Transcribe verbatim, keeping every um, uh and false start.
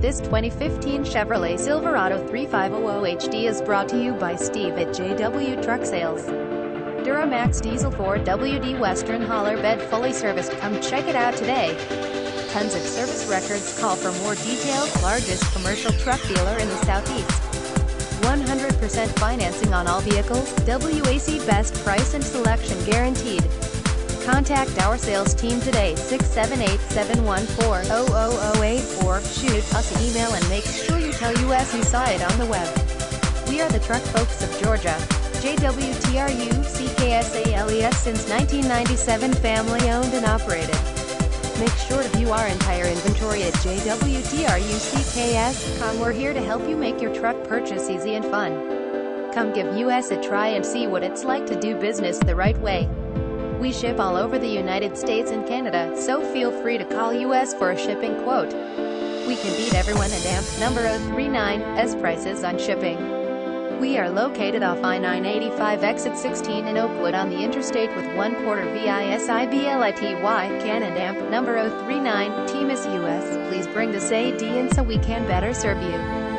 This twenty fifteen Chevrolet Silverado thirty-five hundred H D is brought to you by Steve at J W Truck Sales. Duramax Diesel four W D Western Hauler bed fully serviced. Come check it out today. Tons of service records. Call for more details. Largest commercial truck dealer in the Southeast. one hundred percent financing on all vehicles. W A C best price and selection guaranteed. Contact our sales team today, six seven eight, seven one four, zero zero zero eight, or shoot us an email and make sure you tell us you saw it on the web. We are the truck folks of Georgia. J W Truck Sales since nineteen ninety-seven, family owned and operated. Make sure to view our entire inventory at J W truck sales dot com. We're here to help you make your truck purchase easy and fun. Come give us a try and see what it's like to do business the right way. We ship all over the United States and Canada, so feel free to call us for a shipping quote. We can beat everyone and amp number zero three nine S prices on shipping. We are located off I nine eighty-five exit sixteen in Oakwood on the interstate with one quarter visibility. Can and amp number zero three nine. Team is us. Please bring this ad in so we can better serve you.